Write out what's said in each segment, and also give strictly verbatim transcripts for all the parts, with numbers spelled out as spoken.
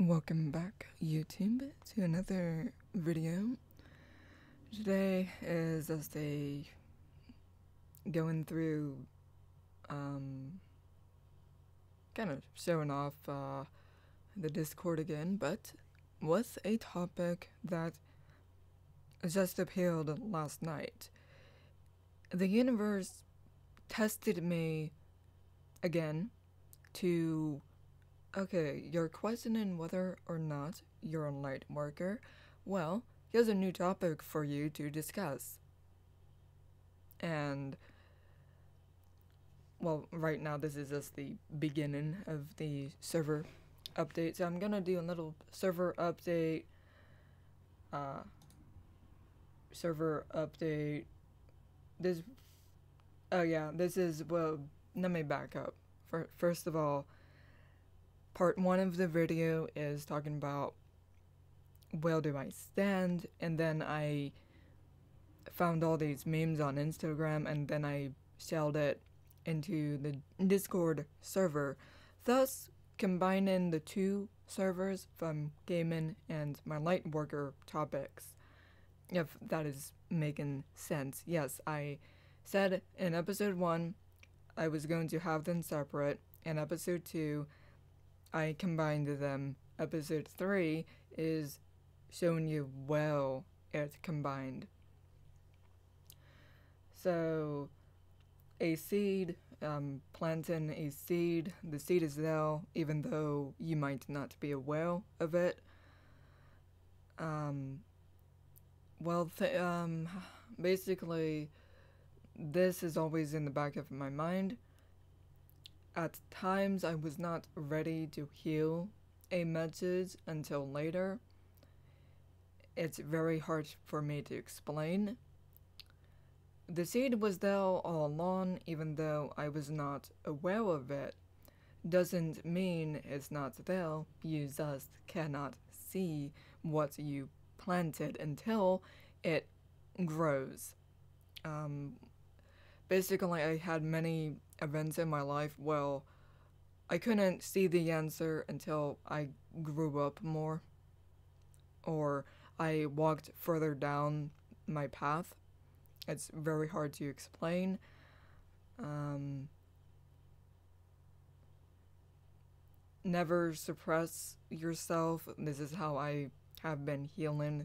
Welcome back, YouTube, to another video. Today is us a going through, um, kind of showing off uh, the Discord again, but with a topic that just appealed last night. The universe tested me again to... Okay, you're questioning whether or not you're a light worker. Well, here's a new topic for you to discuss. And, well, right now this is just the beginning of the server update. So I'm gonna do a little server update, uh, server update, this, oh yeah, this is, well, let me back up. First of all, part one of the video is talking about where do I stand, and then I found all these memes on Instagram and then I shelled it into the Discord server, thus combining the two servers from gaming and my light worker topics, if that is making sense. Yes, I said in episode one I was going to have them separate, in episode two I combined them. Episode three is showing you well it's combined. So, a seed, um, planting a seed, the seed is there, even though you might not be aware of it. Um, well, th um, basically, this is always in the back of my mind. At times, I was not ready to heal a message until later. It's very hard for me to explain. The seed was there all along, even though I was not aware of it. Doesn't mean it's not there. You just cannot see what you planted until it grows. Um, basically, I had many events in my life, well, I couldn't see the answer until I grew up more, or I walked further down my path. It's very hard to explain. Um, never suppress yourself. This is how I have been healing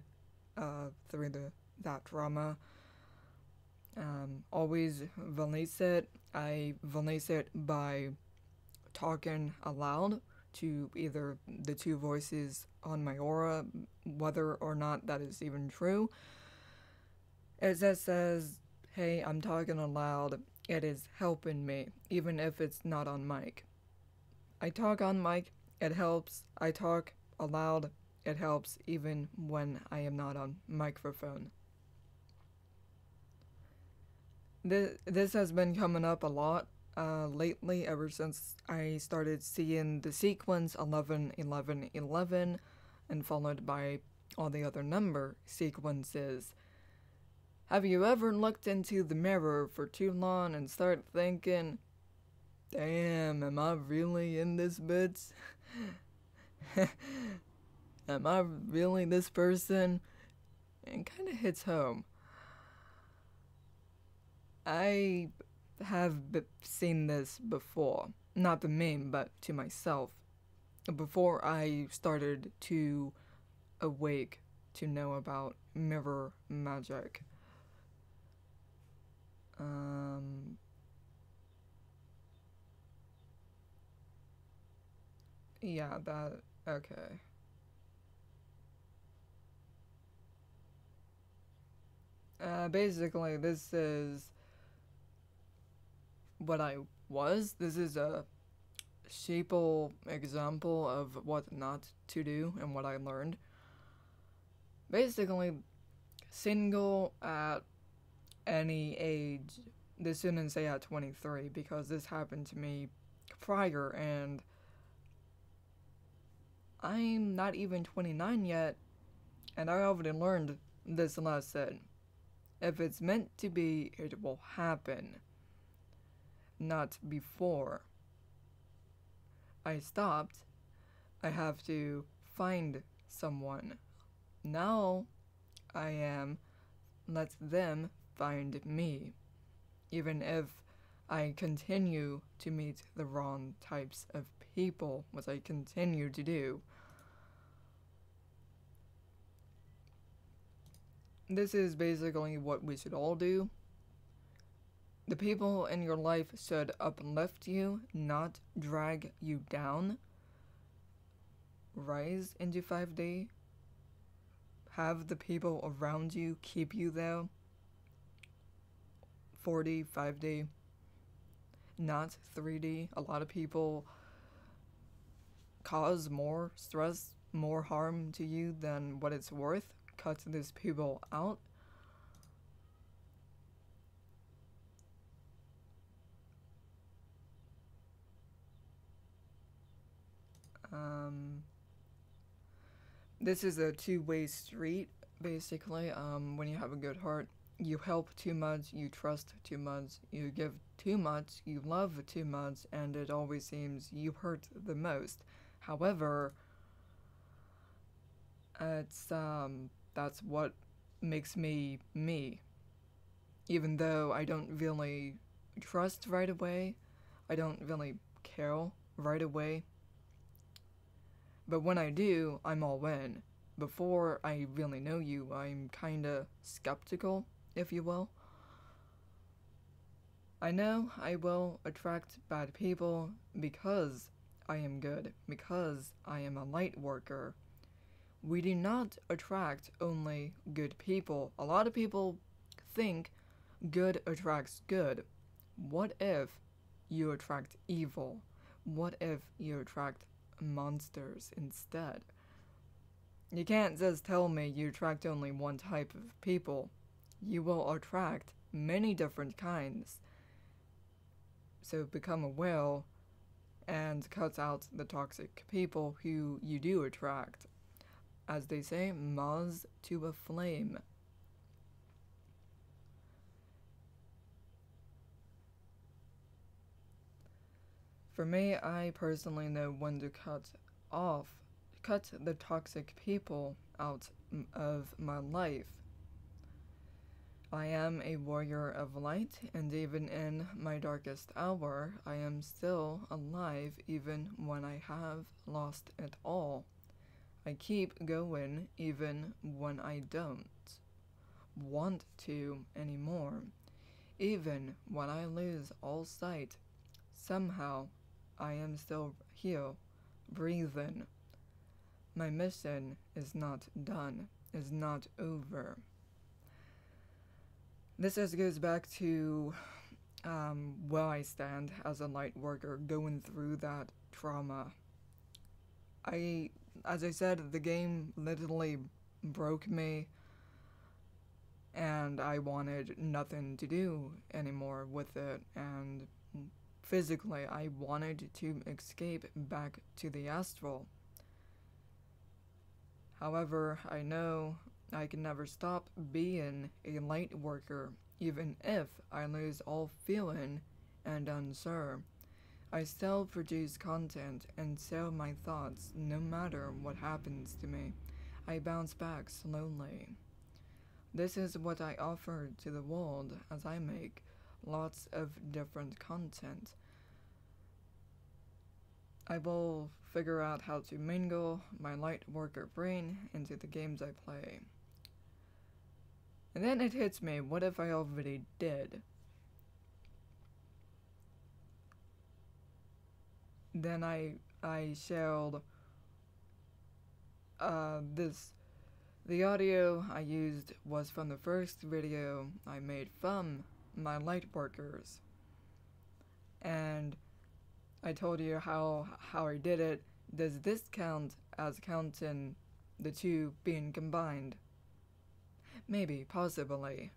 uh, through the, that trauma. Um, always release it. I release it by talking aloud to either the two voices on my aura, whether or not that is even true. It just says, hey, I'm talking aloud, it is helping me, even if it's not on mic. I talk on mic, it helps. I talk aloud, it helps, even when I am not on microphone. This, this has been coming up a lot uh, lately, ever since I started seeing the sequence eleven, eleven, eleven, and followed by all the other number sequences. Have you ever looked into the mirror for too long and start thinking, damn, am I really in this bitch? Am I really this person? And kind of hits home. I have b seen this before, not the meme, but to myself, before I started to awake to know about mirror magic. Um, yeah, that, okay. Uh, basically, this is what I was. This is a sheeple example of what not to do and what I learned. Basically, single at any age. This shouldn't say at twenty-three, because this happened to me prior, and I'm not even twenty-nine yet, and I already learned this lesson. If it's meant to be, it will happen. Not before. I stopped. I have to find someone. Now I am let them find me, even if I continue to meet the wrong types of people, which I continue to do. This is basically what we should all do. The people in your life should uplift you, not drag you down. Rise into five D. Have the people around you keep you there. four D, five D. Not three D. A lot of people cause more stress, more harm to you than what it's worth. Cut these people out. Um, this is a two-way street, basically. Um, when you have a good heart, you help too much, you trust too much, you give too much, you love too much, and it always seems you hurt the most. However, it's, um, that's what makes me me. Even though I don't really trust right away, I don't really care right away. But when I do, I'm all in. Before I really know you, I'm kinda skeptical, if you will. I know I will attract bad people because I am good, because I am a light worker. We do not attract only good people. A lot of people think good attracts good. What if you attract evil? What if you attract monsters instead? You can't just tell me you attract only one type of people. You will attract many different kinds. So become aware and cut out the toxic people who you do attract. As they say, moths to a flame. For me, I personally know when to cut off, cut the toxic people out of my life. I am a warrior of light, and even in my darkest hour, I am still alive even when I have lost it all. I keep going even when I don't want to anymore. Even when I lose all sight, somehow I am still here, breathing. My mission is not done, is not over. This just goes back to um, where I stand as a light worker, going through that trauma. I... As I said, the game literally broke me, and I wanted nothing to do anymore with it, and physically I wanted to escape back to the astral. However, I know I can never stop being a light worker, even if I lose all feeling and unsure. I still produce content and share my thoughts no matter what happens to me. I bounce back slowly. This is what I offer to the world as I make lots of different content. I will figure out how to mingle my light worker brain into the games I play. And then it hits me, what if I already did? Then I I shared uh, this. The audio I used was from the first video I made from my lightworkers, and I told you how how I did it. Does this count as counting the two being combined? Maybe, possibly.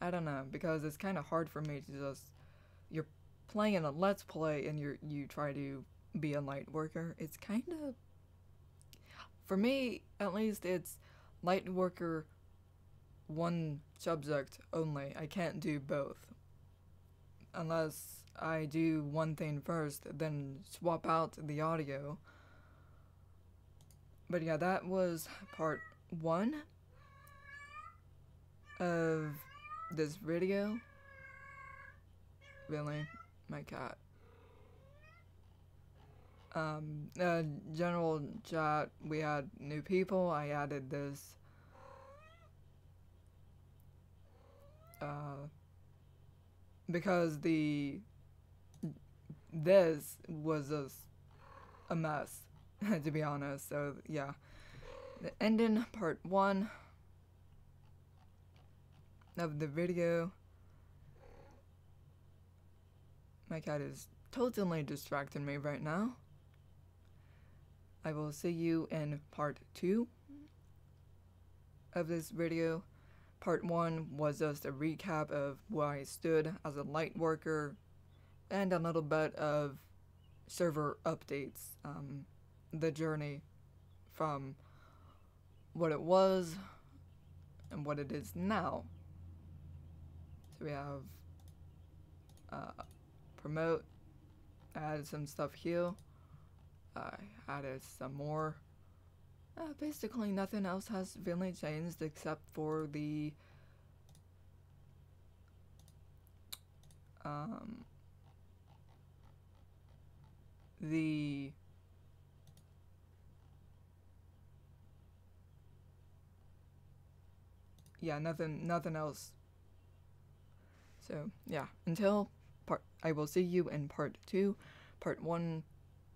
I don't know, because it's kind of hard for me to just you're. Playing a let's play and you you try to be a light worker. It's kind of, for me at least, it's light worker one subject only. I can't do both unless I do one thing first, then swap out the audio. But yeah, that was part one of this video. Really? My cat. Um, uh, general chat, we had new people. I added this, uh, because the, this was just a mess, to be honest. So, yeah. The ending, part one of the video. My cat is totally distracting me right now. I will see you in part two of this video. Part one was just a recap of where I stood as a light worker and a little bit of server updates. Um, the journey from what it was and what it is now. So we have uh, promote. I added some stuff here. I added some more. Uh, basically nothing else has really changed except for the um, the yeah nothing nothing else. So yeah, until part I will see you in part two. Part one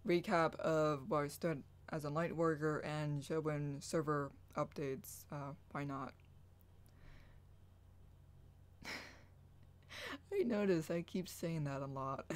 recap of where I stood as a light worker and showing server updates. Uh, why not? I notice I keep saying that a lot.